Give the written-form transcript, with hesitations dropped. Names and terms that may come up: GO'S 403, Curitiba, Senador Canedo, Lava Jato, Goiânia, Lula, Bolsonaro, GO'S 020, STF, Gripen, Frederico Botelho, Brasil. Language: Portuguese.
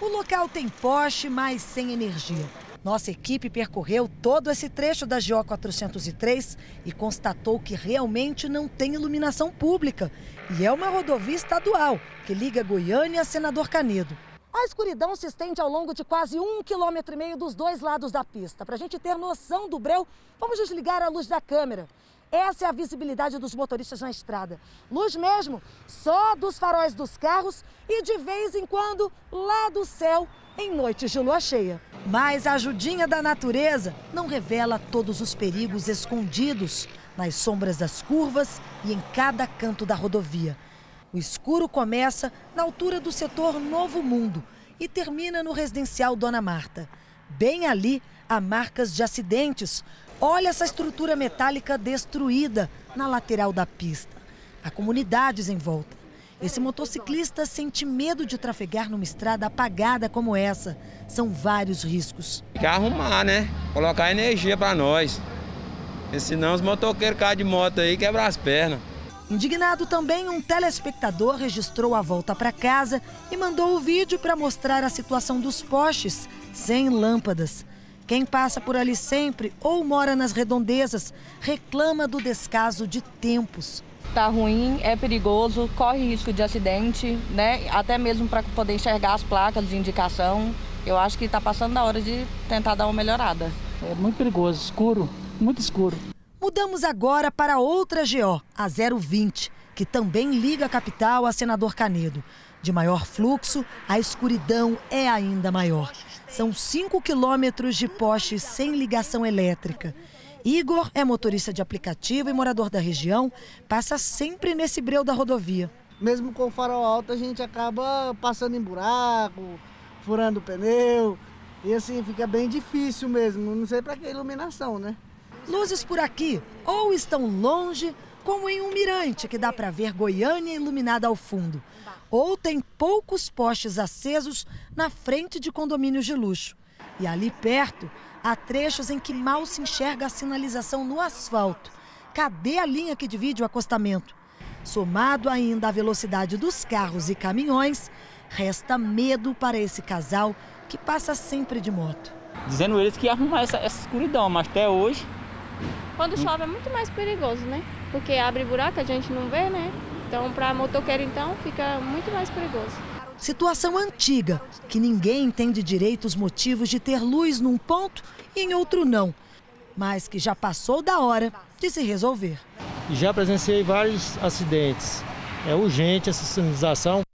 O local tem poste, mas sem energia. Nossa equipe percorreu todo esse trecho da GO 403 e constatou que realmente não tem iluminação pública. E é uma rodovia estadual que liga Goiânia a Senador Canedo. A escuridão se estende ao longo de quase 1,5 km dos dois lados da pista. Para a gente ter noção do breu, vamos desligar a luz da câmera. Essa é a visibilidade dos motoristas na estrada. Luz mesmo, só dos faróis dos carros e de vez em quando lá do céu, em noites de lua cheia. Mas a ajudinha da natureza não revela todos os perigos escondidos nas sombras das curvas e em cada canto da rodovia. O escuro começa na altura do setor Novo Mundo e termina no residencial Dona Marta. Bem ali, há marcas de acidentes. Olha essa estrutura metálica destruída na lateral da pista. Há comunidades em volta. Esse motociclista sente medo de trafegar numa estrada apagada como essa. São vários riscos. Tem que arrumar, né? Colocar energia para nós. Porque senão os motoqueiros caem de moto aí e quebram as pernas. Indignado também, um telespectador registrou a volta para casa e mandou o vídeo para mostrar a situação dos postes sem lâmpadas. Quem passa por ali sempre ou mora nas redondezas reclama do descaso de tempos. Tá ruim, é perigoso, corre risco de acidente, né? Até mesmo para poder enxergar as placas de indicação. Eu acho que está passando a hora de tentar dar uma melhorada. É muito perigoso, escuro, muito escuro. Mudamos agora para outra GO, a 020, que também liga a capital a Senador Canedo. De maior fluxo, a escuridão é ainda maior. São 5 km de postes sem ligação elétrica. Igor é motorista de aplicativo e morador da região, passa sempre nesse breu da rodovia. Mesmo com o farol alto, a gente acaba passando em buraco, furando o pneu, e assim fica bem difícil mesmo, não sei para que iluminação, né? Luzes por aqui ou estão longe, como em um mirante que dá para ver Goiânia iluminada ao fundo, ou tem poucos postes acesos na frente de condomínios de luxo. E ali perto, há trechos em que mal se enxerga a sinalização no asfalto. Cadê a linha que divide o acostamento? Somado ainda à velocidade dos carros e caminhões, resta medo para esse casal que passa sempre de moto. Dizendo eles que ia arrumar essa escuridão, mas até hoje... Quando chove é muito mais perigoso, né? Porque abre buraco, a gente não vê, né? Então, para motoqueiro, então, fica muito mais perigoso. Situação antiga, que ninguém entende direito os motivos de ter luz num ponto e em outro não. Mas que já passou da hora de se resolver. Já presenciei vários acidentes. É urgente essa sinalização.